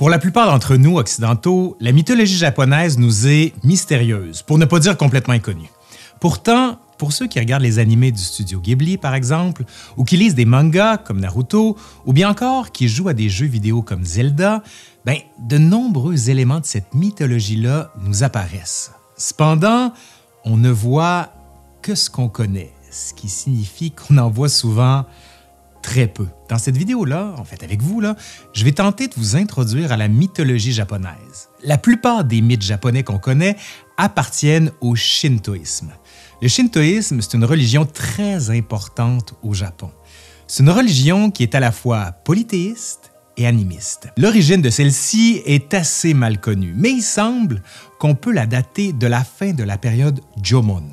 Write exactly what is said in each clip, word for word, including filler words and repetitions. Pour la plupart d'entre nous, occidentaux, la mythologie japonaise nous est mystérieuse, pour ne pas dire complètement inconnue. Pourtant, pour ceux qui regardent les animés du studio Ghibli, par exemple, ou qui lisent des mangas comme Naruto, ou bien encore qui jouent à des jeux vidéo comme Zelda, ben, de nombreux éléments de cette mythologie-là nous apparaissent. Cependant, on ne voit que ce qu'on connaît, ce qui signifie qu'on en voit souvent très peu. Dans cette vidéo-là, en fait avec vous, là, je vais tenter de vous introduire à la mythologie japonaise. La plupart des mythes japonais qu'on connaît appartiennent au shintoïsme. Le shintoïsme, c'est une religion très importante au Japon. C'est une religion qui est à la fois polythéiste et animiste. L'origine de celle-ci est assez mal connue, mais il semble qu'on peut la dater de la fin de la période Jomon,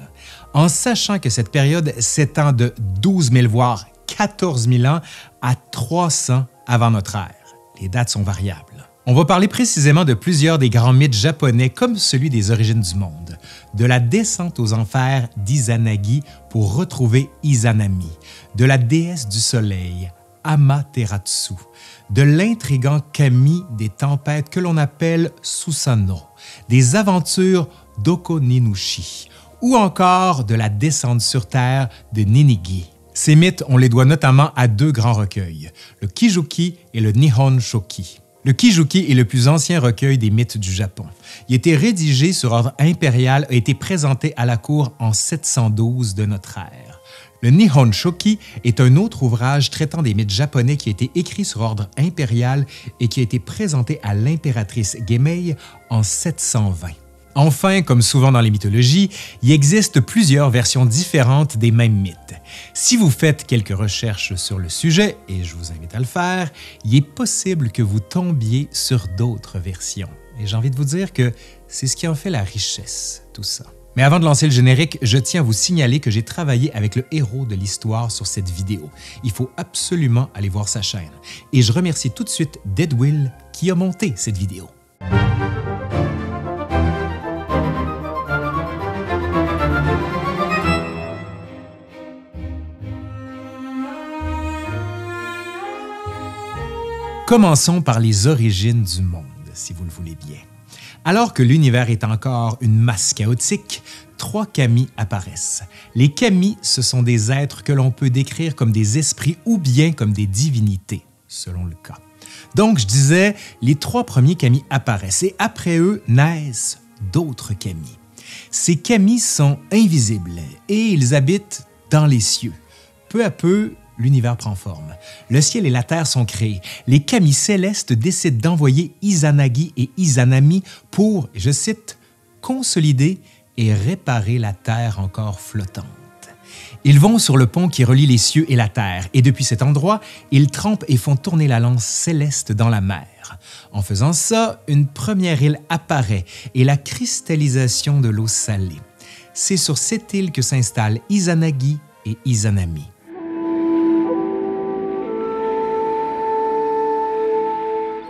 en sachant que cette période s'étend de douze mille voire quatorze mille ans à trois cents avant notre ère. Les dates sont variables. On va parler précisément de plusieurs des grands mythes japonais comme celui des origines du monde, de la descente aux enfers d'Izanagi pour retrouver Izanami, de la déesse du soleil, Amaterasu, de l'intrigant kami des tempêtes que l'on appelle Susanoo, des aventures d'Okuninushi, ou encore de la descente sur terre de Ninigi. Ces mythes, on les doit notamment à deux grands recueils, le Kijuki et le Nihon Shoki. Le Kijuki est le plus ancien recueil des mythes du Japon. Il a été rédigé sur ordre impérial et a été présenté à la cour en sept cent douze de notre ère. Le Nihon Shoki est un autre ouvrage traitant des mythes japonais qui a été écrit sur ordre impérial et qui a été présenté à l'impératrice Genmei en sept cent vingt. Enfin, comme souvent dans les mythologies, il existe plusieurs versions différentes des mêmes mythes. Si vous faites quelques recherches sur le sujet, et je vous invite à le faire, il est possible que vous tombiez sur d'autres versions. Et j'ai envie de vous dire que c'est ce qui en fait la richesse, tout ça. Mais avant de lancer le générique, je tiens à vous signaler que j'ai travaillé avec le héros de l'histoire sur cette vidéo. Il faut absolument aller voir sa chaîne. Et je remercie tout de suite DeadWill qui a monté cette vidéo. Commençons par les origines du monde, si vous le voulez bien. Alors que l'univers est encore une masse chaotique, trois kami apparaissent. Les kami, ce sont des êtres que l'on peut décrire comme des esprits ou bien comme des divinités, selon le cas. Donc, je disais, les trois premiers kami apparaissent et après eux naissent d'autres kami. Ces kami sont invisibles et ils habitent dans les cieux. Peu à peu, l'univers prend forme. Le ciel et la terre sont créés. Les kami célestes décident d'envoyer Izanagi et Izanami pour, je cite, « consolider et réparer la terre encore flottante ». Ils vont sur le pont qui relie les cieux et la terre, et depuis cet endroit, ils trempent et font tourner la lance céleste dans la mer. En faisant ça, une première île apparaît et la cristallisation de l'eau salée. C'est sur cette île que s'installent Izanagi et Izanami.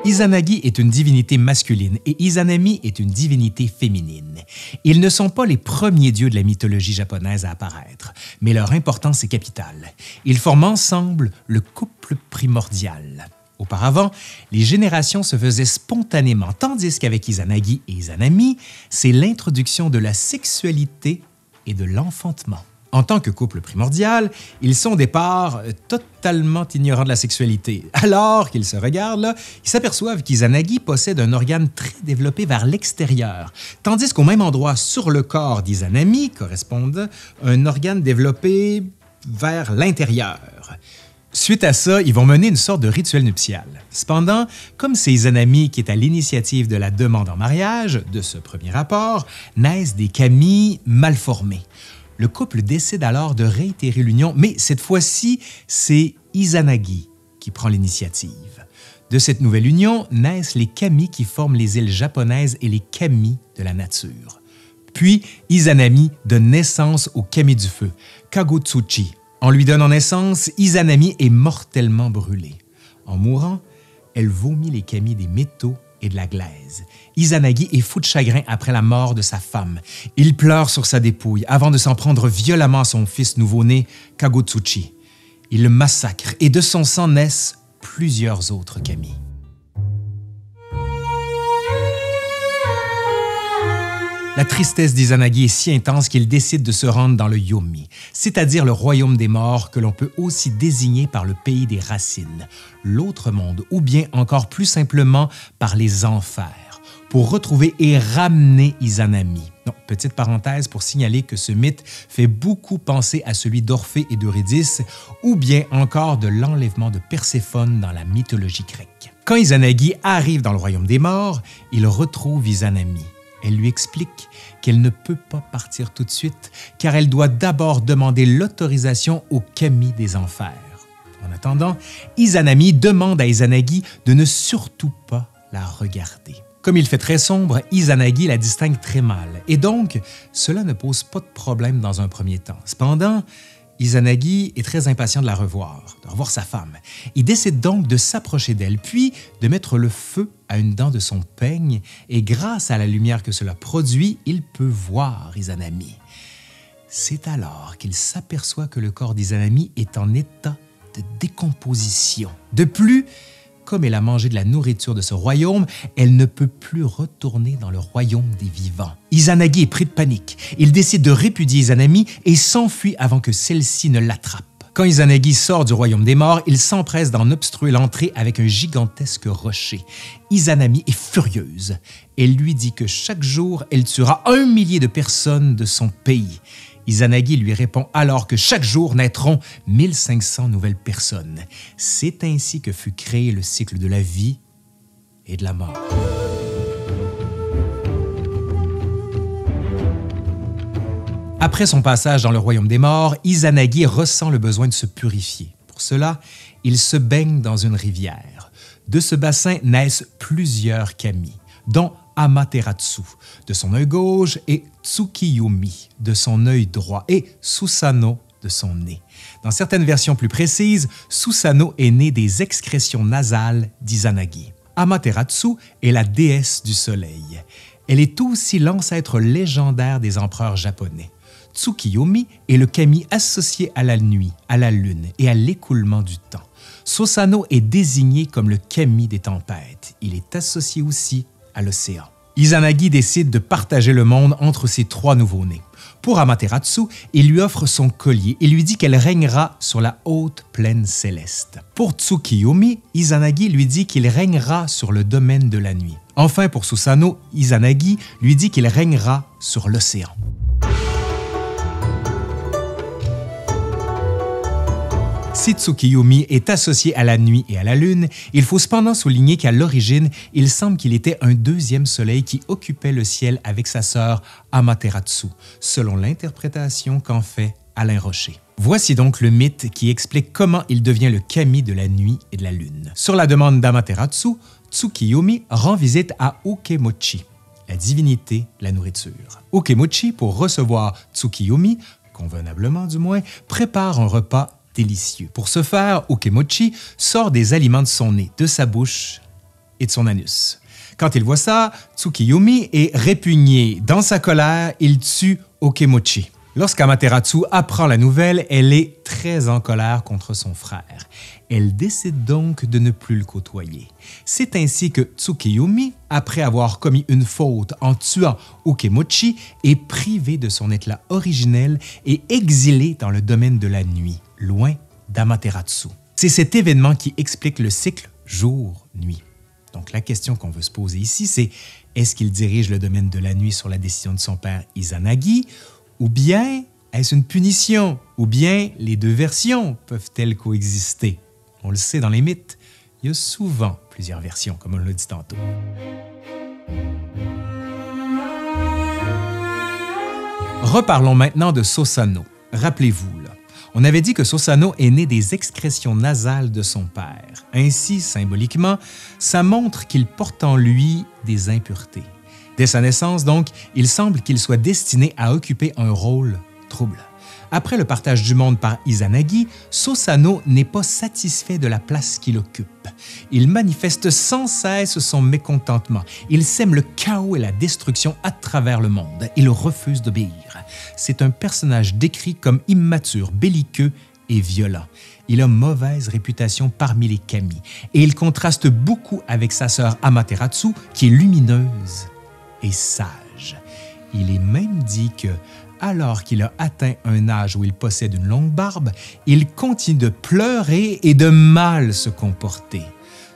Izanagi est une divinité masculine et Izanami est une divinité féminine. Ils ne sont pas les premiers dieux de la mythologie japonaise à apparaître, mais leur importance est capitale. Ils forment ensemble le couple primordial. Auparavant, les générations se faisaient spontanément, tandis qu'avec Izanagi et Izanami, c'est l'introduction de la sexualité et de l'enfantement. En tant que couple primordial, ils sont au départ totalement ignorants de la sexualité. Alors qu'ils se regardent, là, ils s'aperçoivent qu'Izanagi possède un organe très développé vers l'extérieur, tandis qu'au même endroit sur le corps d'Izanami correspond un organe développé vers l'intérieur. Suite à ça, ils vont mener une sorte de rituel nuptial. Cependant, comme c'est Izanami qui est à l'initiative de la demande en mariage, de ce premier rapport, naissent des kami mal formés. Le couple décide alors de réitérer l'union, mais cette fois-ci, c'est Izanagi qui prend l'initiative. De cette nouvelle union naissent les kami qui forment les îles japonaises et les kami de la nature. Puis, Izanami donne naissance au kami du feu, Kagutsuchi. En lui donnant naissance, Izanami est mortellement brûlée. En mourant, elle vomit les kami des métaux et de la glaise. Izanagi est fou de chagrin après la mort de sa femme. Il pleure sur sa dépouille avant de s'en prendre violemment à son fils nouveau-né, Kagutsuchi. Il le massacre et de son sang naissent plusieurs autres kami. La tristesse d'Izanagi est si intense qu'il décide de se rendre dans le Yomi, c'est-à-dire le royaume des morts que l'on peut aussi désigner par le pays des racines, l'autre monde ou bien encore plus simplement par les enfers, pour retrouver et ramener Izanami. Non, petite parenthèse pour signaler que ce mythe fait beaucoup penser à celui d'Orphée et d'Eurydice ou bien encore de l'enlèvement de Perséphone dans la mythologie grecque. Quand Izanagi arrive dans le royaume des morts, il retrouve Izanami. Elle lui explique qu'elle ne peut pas partir tout de suite, car elle doit d'abord demander l'autorisation au kami des enfers. En attendant, Izanami demande à Izanagi de ne surtout pas la regarder. Comme il fait très sombre, Izanagi la distingue très mal, et donc cela ne pose pas de problème dans un premier temps. Cependant, Izanagi est très impatient de la revoir, de revoir sa femme. Il décide donc de s'approcher d'elle, puis de mettre le feu à une dent de son peigne, et grâce à la lumière que cela produit, il peut voir Izanami. C'est alors qu'il s'aperçoit que le corps d'Izanami est en état de décomposition. De plus, comme elle a mangé de la nourriture de ce royaume, elle ne peut plus retourner dans le royaume des vivants. Izanagi est pris de panique. Il décide de répudier Izanami et s'enfuit avant que celle-ci ne l'attrape. Quand Izanagi sort du royaume des morts, il s'empresse d'en obstruer l'entrée avec un gigantesque rocher. Izanami est furieuse. Elle lui dit que chaque jour, elle tuera un millier de personnes de son pays. Izanagi lui répond alors que chaque jour naîtront mille cinq cents nouvelles personnes. C'est ainsi que fut créé le cycle de la vie et de la mort. Après son passage dans le royaume des morts, Izanagi ressent le besoin de se purifier. Pour cela, il se baigne dans une rivière. De ce bassin naissent plusieurs kami, dont Amaterasu, de son œil gauche, et Tsukiyomi, de son œil droit, et Susanoo, de son nez. Dans certaines versions plus précises, Susanoo est née des excrétions nasales d'Izanagi. Amaterasu est la déesse du soleil. Elle est aussi l'ancêtre légendaire des empereurs japonais. Tsukiyomi est le kami associé à la nuit, à la lune et à l'écoulement du temps. Susanoo est désigné comme le kami des tempêtes. Il est associé aussi à l'océan. Izanagi décide de partager le monde entre ces trois nouveaux-nés. Pour Amaterasu, il lui offre son collier et lui dit qu'elle règnera sur la haute plaine céleste. Pour Tsukiyomi, Izanagi lui dit qu'il règnera sur le domaine de la nuit. Enfin, pour Susanoo, Izanagi lui dit qu'il règnera sur l'océan. Si Tsukiyomi est associé à la nuit et à la lune, il faut cependant souligner qu'à l'origine, il semble qu'il était un deuxième soleil qui occupait le ciel avec sa sœur Amaterasu, selon l'interprétation qu'en fait Alain Rocher. Voici donc le mythe qui explique comment il devient le kami de la nuit et de la lune. Sur la demande d'Amaterasu, Tsukiyomi rend visite à Ukemochi, la divinité de la nourriture. Ukemochi, pour recevoir Tsukiyomi, convenablement du moins, prépare un repas délicieux. Pour ce faire, Ukemochi sort des aliments de son nez, de sa bouche et de son anus. Quand il voit ça, Tsukiyomi est répugné. Dans sa colère, il tue Ukemochi. Lorsqu'Amaterasu apprend la nouvelle, elle est très en colère contre son frère. Elle décide donc de ne plus le côtoyer. C'est ainsi que Tsukiyomi, après avoir commis une faute en tuant Ukemochi, est privé de son éclat originel et exilé dans le domaine de la nuit, loin d'Amaterasu. C'est cet événement qui explique le cycle jour-nuit. Donc la question qu'on veut se poser ici, c'est est-ce qu'il dirige le domaine de la nuit sur la décision de son père Izanagi, ou bien est-ce une punition, ou bien les deux versions peuvent-elles coexister? On le sait dans les mythes, il y a souvent plusieurs versions, comme on l'a dit tantôt. Reparlons maintenant de Susanoo. Rappelez-vous, là, on avait dit que Susanoo est née des excrétions nasales de son père. Ainsi, symboliquement, ça montre qu'il porte en lui des impuretés. Dès sa naissance, donc, il semble qu'il soit destiné à occuper un rôle trouble. Après le partage du monde par Izanagi, Susanoo n'est pas satisfait de la place qu'il occupe. Il manifeste sans cesse son mécontentement. Il sème le chaos et la destruction à travers le monde. Il refuse d'obéir. C'est un personnage décrit comme immature, belliqueux et violent. Il a mauvaise réputation parmi les kami et il contraste beaucoup avec sa sœur Amaterasu qui est lumineuse et sage. Il est même dit que, alors qu'il a atteint un âge où il possède une longue barbe, il continue de pleurer et de mal se comporter.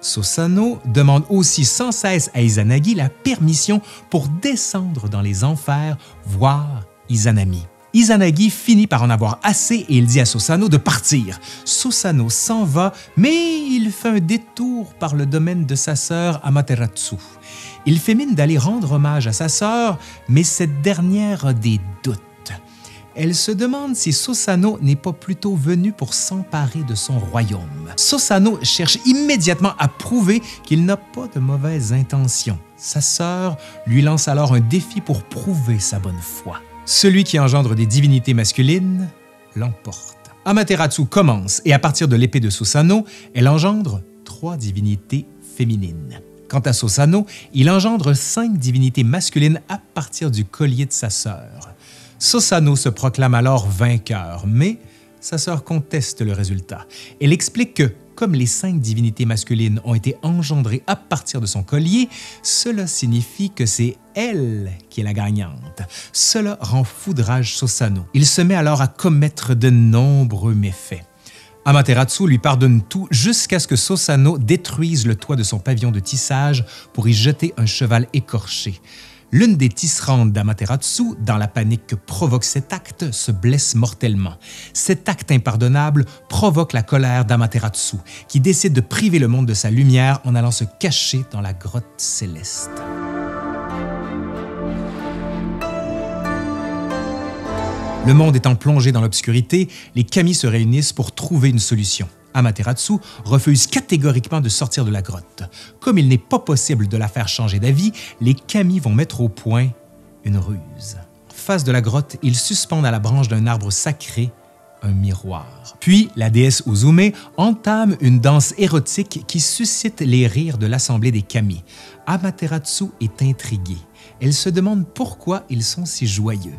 Susanoo demande aussi sans cesse à Izanagi la permission pour descendre dans les enfers voir Izanami. Izanagi finit par en avoir assez et il dit à Susanoo de partir. Susanoo s'en va, mais il fait un détour par le domaine de sa sœur Amaterasu. Il fait mine d'aller rendre hommage à sa sœur, mais cette dernière a des doutes. Elle se demande si Susanoo n'est pas plutôt venu pour s'emparer de son royaume. Susanoo cherche immédiatement à prouver qu'il n'a pas de mauvaises intentions. Sa sœur lui lance alors un défi pour prouver sa bonne foi. Celui qui engendre des divinités masculines l'emporte. Amaterasu commence et à partir de l'épée de Susanoo, elle engendre trois divinités féminines. Quant à Susanoo, il engendre cinq divinités masculines à partir du collier de sa sœur. Susanoo se proclame alors vainqueur, mais sa sœur conteste le résultat. Elle explique que, comme les cinq divinités masculines ont été engendrées à partir de son collier, cela signifie que c'est elle qui est la gagnante. Cela rend fou de rage Susanoo. Il se met alors à commettre de nombreux méfaits. Amaterasu lui pardonne tout jusqu'à ce que Susanoo détruise le toit de son pavillon de tissage pour y jeter un cheval écorché. L'une des tisserandes d'Amaterasu, dans la panique que provoque cet acte, se blesse mortellement. Cet acte impardonnable provoque la colère d'Amaterasu, qui décide de priver le monde de sa lumière en allant se cacher dans la grotte céleste. Le monde étant plongé dans l'obscurité, les kami se réunissent pour trouver une solution. Amaterasu refuse catégoriquement de sortir de la grotte. Comme il n'est pas possible de la faire changer d'avis, les kami vont mettre au point une ruse. Face de la grotte, ils suspendent à la branche d'un arbre sacré un miroir. Puis, la déesse Uzume entame une danse érotique qui suscite les rires de l'assemblée des kami. Amaterasu est intriguée. Elle se demande pourquoi ils sont si joyeux.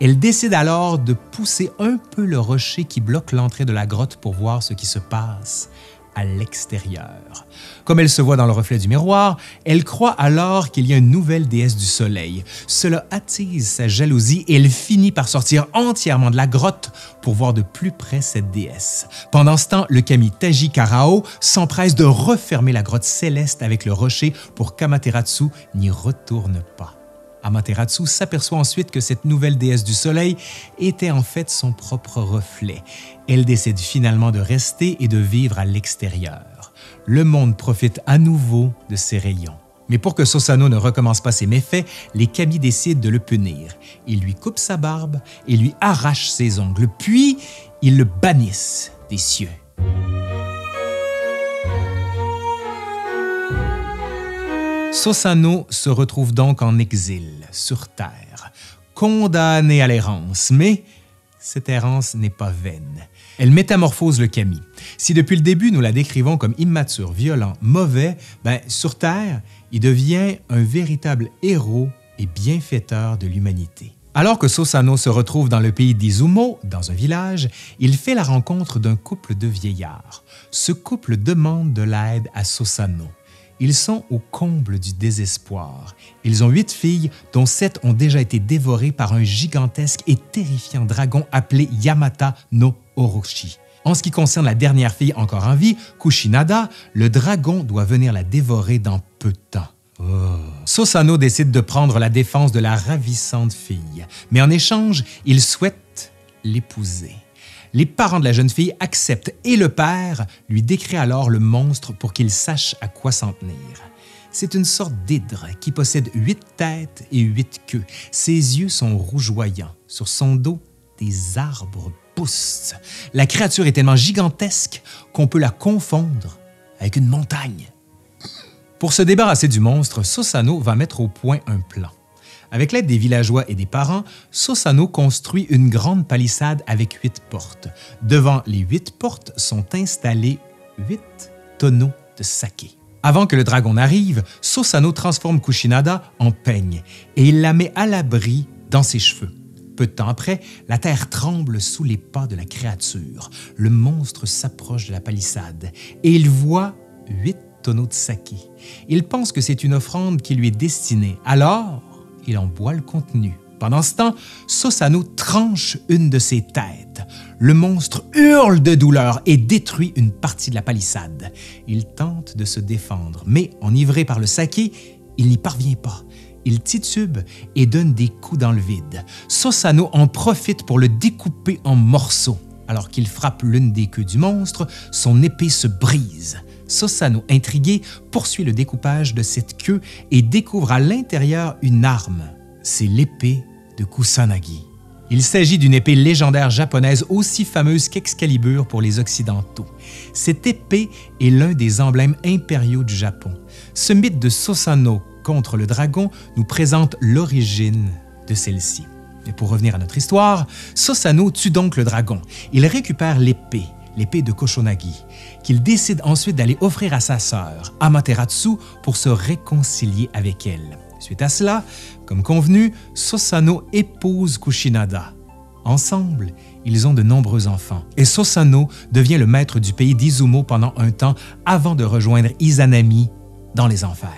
Elle décide alors de pousser un peu le rocher qui bloque l'entrée de la grotte pour voir ce qui se passe à l'extérieur. Comme elle se voit dans le reflet du miroir, elle croit alors qu'il y a une nouvelle déesse du soleil. Cela attise sa jalousie et elle finit par sortir entièrement de la grotte pour voir de plus près cette déesse. Pendant ce temps, le kami Tajikarao s'empresse de refermer la grotte céleste avec le rocher pour qu'Amaterasu n'y retourne pas. Amaterasu s'aperçoit ensuite que cette nouvelle déesse du soleil était en fait son propre reflet. Elle décide finalement de rester et de vivre à l'extérieur. Le monde profite à nouveau de ses rayons. Mais pour que Susanoo ne recommence pas ses méfaits, les kami décident de le punir. Ils lui coupent sa barbe et lui arrachent ses ongles, puis ils le bannissent des cieux. Susanoo se retrouve donc en exil, sur Terre, condamnée à l'errance, mais cette errance n'est pas vaine. Elle métamorphose le kami. Si depuis le début nous la décrivons comme immature, violent, mauvais, ben, sur Terre, il devient un véritable héros et bienfaiteur de l'humanité. Alors que Susanoo se retrouve dans le pays d'Izumo, dans un village, il fait la rencontre d'un couple de vieillards. Ce couple demande de l'aide à Susanoo. Ils sont au comble du désespoir. Ils ont huit filles, dont sept ont déjà été dévorées par un gigantesque et terrifiant dragon appelé Yamata no Orochi. En ce qui concerne la dernière fille encore en vie, Kushinada, le dragon doit venir la dévorer dans peu de temps. Oh. Susanoo décide de prendre la défense de la ravissante fille, mais en échange, il souhaite l'épouser. Les parents de la jeune fille acceptent et le père lui décrit alors le monstre pour qu'il sache à quoi s'en tenir. C'est une sorte d'hydre qui possède huit têtes et huit queues. Ses yeux sont rougeoyants. Sur son dos, des arbres poussent. La créature est tellement gigantesque qu'on peut la confondre avec une montagne. Pour se débarrasser du monstre, Susanoo va mettre au point un plan. Avec l'aide des villageois et des parents, Susanoo construit une grande palissade avec huit portes. Devant les huit portes sont installés huit tonneaux de saké. Avant que le dragon n'arrive, Susanoo transforme Kushinada en peigne et il la met à l'abri dans ses cheveux. Peu de temps après, la terre tremble sous les pas de la créature. Le monstre s'approche de la palissade et il voit huit tonneaux de saké. Il pense que c'est une offrande qui lui est destinée, alors il en boit le contenu. Pendant ce temps, Susanoo tranche une de ses têtes. Le monstre hurle de douleur et détruit une partie de la palissade. Il tente de se défendre, mais enivré par le saké, il n'y parvient pas. Il titube et donne des coups dans le vide. Susanoo en profite pour le découper en morceaux. Alors qu'il frappe l'une des queues du monstre, son épée se brise. Susanoo, intrigué, poursuit le découpage de cette queue et découvre à l'intérieur une arme. C'est l'épée de Kusanagi. Il s'agit d'une épée légendaire japonaise aussi fameuse qu'Excalibur pour les Occidentaux. Cette épée est l'un des emblèmes impériaux du Japon. Ce mythe de Susanoo contre le dragon nous présente l'origine de celle-ci. Mais pour revenir à notre histoire, Susanoo tue donc le dragon. Il récupère l'épée, l'épée de Kusanagi, qu'il décide ensuite d'aller offrir à sa sœur, Amaterasu, pour se réconcilier avec elle. Suite à cela, comme convenu, Susanoo épouse Kushinada. Ensemble, ils ont de nombreux enfants et Susanoo devient le maître du pays d'Izumo pendant un temps avant de rejoindre Izanami dans les enfers.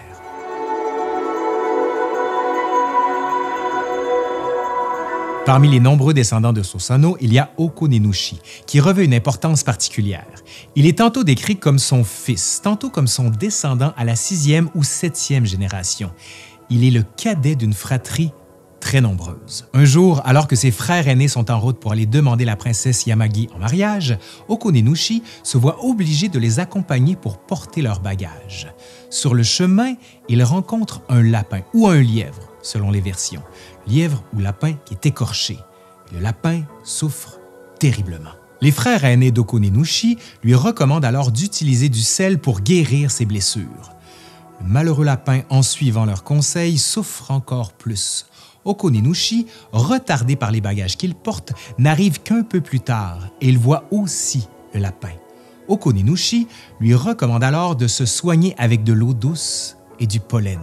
Parmi les nombreux descendants de Susanoo, il y a Okuninushi, qui revêt une importance particulière. Il est tantôt décrit comme son fils, tantôt comme son descendant à la sixième ou septième génération. Il est le cadet d'une fratrie très nombreuse. Un jour, alors que ses frères aînés sont en route pour aller demander la princesse Yamagi en mariage, Okuninushi se voit obligé de les accompagner pour porter leurs bagages. Sur le chemin, il rencontre un lapin ou un lièvre, selon les versions. Lièvre ou lapin qui est écorché. Le lapin souffre terriblement. Les frères aînés d'Okuninushi lui recommandent alors d'utiliser du sel pour guérir ses blessures. Le malheureux lapin, en suivant leurs conseils, souffre encore plus. Okuninushi, retardé par les bagages qu'il porte, n'arrive qu'un peu plus tard et il voit aussi le lapin. Okuninushi lui recommande alors de se soigner avec de l'eau douce et du pollen.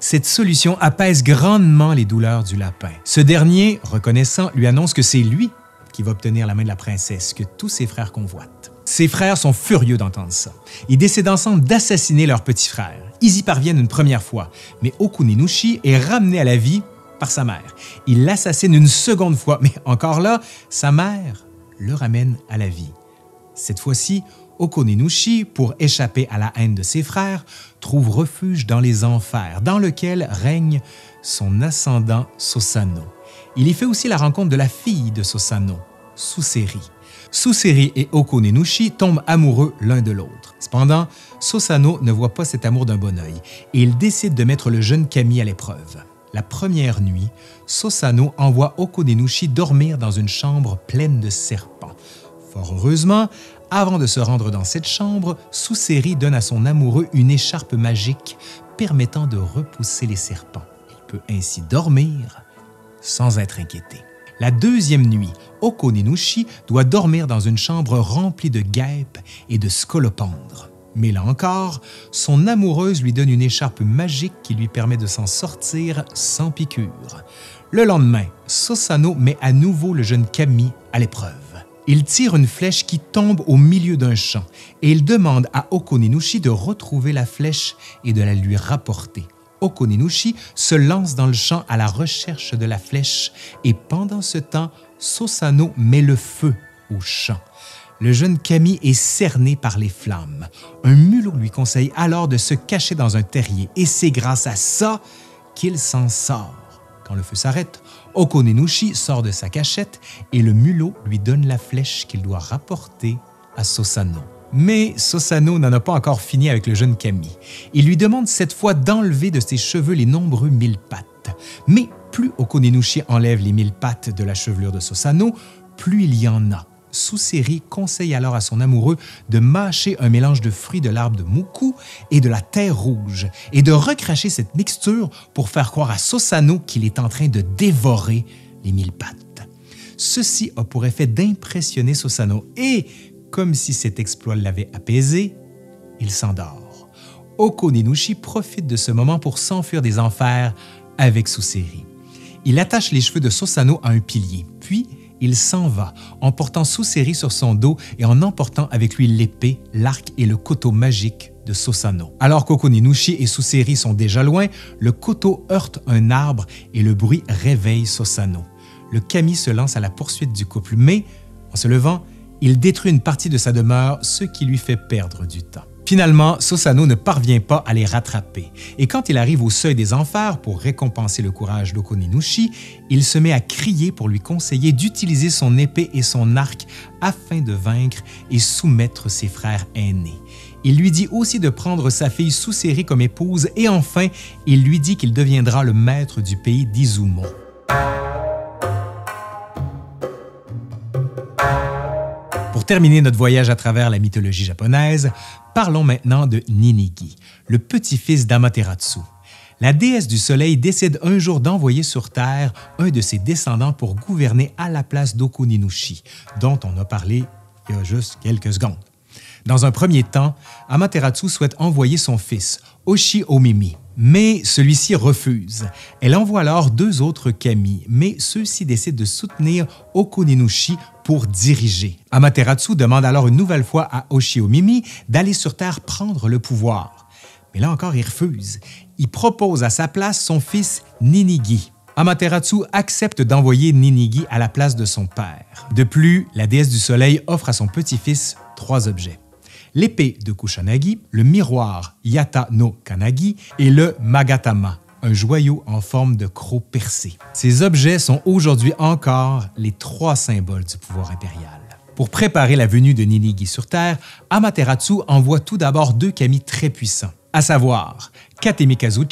Cette solution apaise grandement les douleurs du lapin. Ce dernier, reconnaissant, lui annonce que c'est lui qui va obtenir la main de la princesse que tous ses frères convoitent. Ses frères sont furieux d'entendre ça. Ils décident ensemble d'assassiner leur petit frère. Ils y parviennent une première fois, mais Okuninushi est ramené à la vie par sa mère. Il l'assassine une seconde fois, mais encore là, sa mère le ramène à la vie. Cette fois-ci, Okuninushi, pour échapper à la haine de ses frères, trouve refuge dans les enfers, dans lequel règne son ascendant Susanoo. Il y fait aussi la rencontre de la fille de Susanoo, Suseri. Suseri et Okuninushi tombent amoureux l'un de l'autre. Cependant, Susanoo ne voit pas cet amour d'un bon œil et il décide de mettre le jeune Kami à l'épreuve. La première nuit, Susanoo envoie Okuninushi dormir dans une chambre pleine de serpents. Fort heureusement, avant de se rendre dans cette chambre, Suseri donne à son amoureux une écharpe magique permettant de repousser les serpents. Il peut ainsi dormir sans être inquiété. La deuxième nuit, Okuninushi doit dormir dans une chambre remplie de guêpes et de scolopendres. Mais là encore, son amoureuse lui donne une écharpe magique qui lui permet de s'en sortir sans piqûre. Le lendemain, Susanoo met à nouveau le jeune Kami à l'épreuve. Il tire une flèche qui tombe au milieu d'un champ et il demande à Okuninushi de retrouver la flèche et de la lui rapporter. Okuninushi se lance dans le champ à la recherche de la flèche et pendant ce temps, Susanoo met le feu au champ. Le jeune Kami est cerné par les flammes. Un mulot lui conseille alors de se cacher dans un terrier et c'est grâce à ça qu'il s'en sort. Quand le feu s'arrête, Okuninushi sort de sa cachette et le mulot lui donne la flèche qu'il doit rapporter à Susanoo. Mais Susanoo n'en a pas encore fini avec le jeune Kami. Il lui demande cette fois d'enlever de ses cheveux les nombreux mille pattes. Mais plus Okuninushi enlève les mille pattes de la chevelure de Susanoo, plus il y en a. Suseri conseille alors à son amoureux de mâcher un mélange de fruits de l'arbre de Muku et de la terre rouge et de recracher cette mixture pour faire croire à Susanoo qu'il est en train de dévorer les mille pattes. Ceci a pour effet d'impressionner Susanoo et, comme si cet exploit l'avait apaisé, il s'endort. Okuninushi profite de ce moment pour s'enfuir des enfers avec Suseri. Il attache les cheveux de Susanoo à un pilier, puis il s'en va, en portant Suseri sur son dos et en emportant avec lui l'épée, l'arc et le couteau magique de Susanoo. Alors qu'Okuninushi et Suseri sont déjà loin, le couteau heurte un arbre et le bruit réveille Susanoo. Le kami se lance à la poursuite du couple, mais en se levant, il détruit une partie de sa demeure, ce qui lui fait perdre du temps. Finalement, Susanoo ne parvient pas à les rattraper, et quand il arrive au seuil des enfers pour récompenser le courage d'Okuninushi, il se met à crier pour lui conseiller d'utiliser son épée et son arc afin de vaincre et soumettre ses frères aînés. Il lui dit aussi de prendre sa fille Suseri comme épouse et enfin, il lui dit qu'il deviendra le maître du pays d'Izumo. Pour terminer notre voyage à travers la mythologie japonaise, parlons maintenant de Ninigi, le petit-fils d'Amaterasu. La déesse du soleil décide un jour d'envoyer sur Terre un de ses descendants pour gouverner à la place d'Okuninushi, dont on a parlé il y a juste quelques secondes. Dans un premier temps, Amaterasu souhaite envoyer son fils, Oshi-omimi, mais celui-ci refuse. Elle envoie alors deux autres kami, mais ceux-ci décident de soutenir Okuninushi pour diriger. Amaterasu demande alors une nouvelle fois à Oshi-omimi d'aller sur Terre prendre le pouvoir. Mais là encore, il refuse. Il propose à sa place son fils Ninigi. Amaterasu accepte d'envoyer Ninigi à la place de son père. De plus, la déesse du soleil offre à son petit-fils trois objets: l'épée de Kusanagi, le miroir Yata no Kanagi et le Magatama, un joyau en forme de croc percé. Ces objets sont aujourd'hui encore les trois symboles du pouvoir impérial. Pour préparer la venue de Ninigi sur Terre, Amaterasu envoie tout d'abord deux kami très puissants, à savoir Takeminakata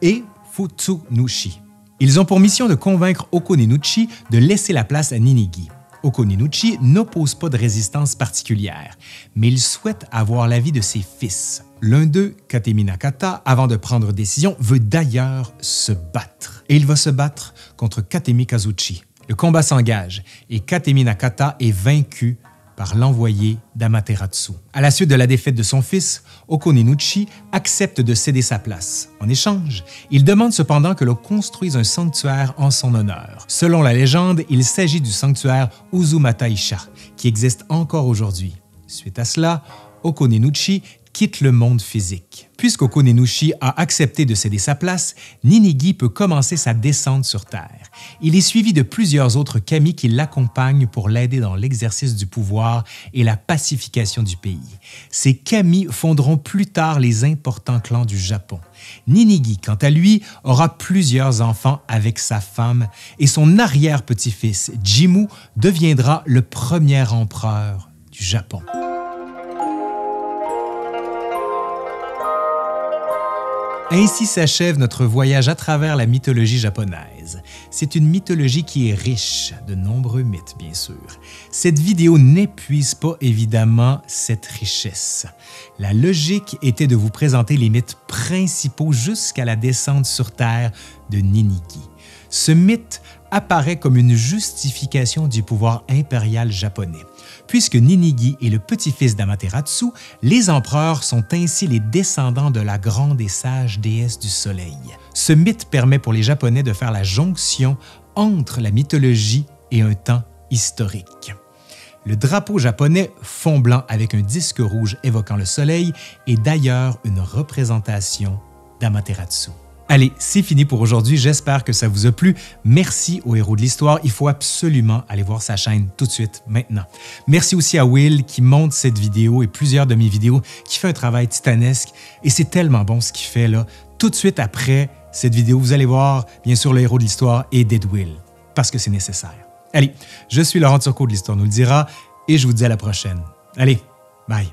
et Futsunushi. Ils ont pour mission de convaincre Okuninushi de laisser la place à Ninigi. Okuninushi n'oppose pas de résistance particulière, mais il souhaite avoir l'avis de ses fils. L'un d'eux, Takeminakata, avant de prendre décision, veut d'ailleurs se battre. Et il va se battre contre Takemikazuchi. Le combat s'engage et Takeminakata est vaincu par l'envoyé d'Amaterasu. À la suite de la défaite de son fils, Okuninushi accepte de céder sa place. En échange, il demande cependant que l'on construise un sanctuaire en son honneur. Selon la légende, il s'agit du sanctuaire Izumo Taisha, qui existe encore aujourd'hui. Suite à cela, Okuninushi quitte le monde physique. Puisqu'Okuninushi a accepté de céder sa place, Ninigi peut commencer sa descente sur Terre. Il est suivi de plusieurs autres kami qui l'accompagnent pour l'aider dans l'exercice du pouvoir et la pacification du pays. Ces kami fonderont plus tard les importants clans du Japon. Ninigi, quant à lui, aura plusieurs enfants avec sa femme et son arrière-petit-fils, Jimmu, deviendra le premier empereur du Japon. Ainsi s'achève notre voyage à travers la mythologie japonaise. C'est une mythologie qui est riche de nombreux mythes, bien sûr. Cette vidéo n'épuise pas évidemment cette richesse. La logique était de vous présenter les mythes principaux jusqu'à la descente sur Terre de Ninigi. Ce mythe apparaît comme une justification du pouvoir impérial japonais. Puisque Ninigi est le petit-fils d'Amaterasu, les empereurs sont ainsi les descendants de la grande et sage déesse du soleil. Ce mythe permet pour les Japonais de faire la jonction entre la mythologie et un temps historique. Le drapeau japonais, fond blanc avec un disque rouge évoquant le soleil, est d'ailleurs une représentation d'Amaterasu. Allez, c'est fini pour aujourd'hui, j'espère que ça vous a plu. Merci au héros de l'histoire, il faut absolument aller voir sa chaîne tout de suite, maintenant. Merci aussi à Will qui monte cette vidéo et plusieurs de mes vidéos, qui fait un travail titanesque et c'est tellement bon ce qu'il fait là. Tout de suite après cette vidéo, vous allez voir bien sûr le héros de l'histoire et DeadWill, parce que c'est nécessaire. Allez, je suis Laurent Turcot de l'Histoire nous le dira et je vous dis à la prochaine. Allez, bye!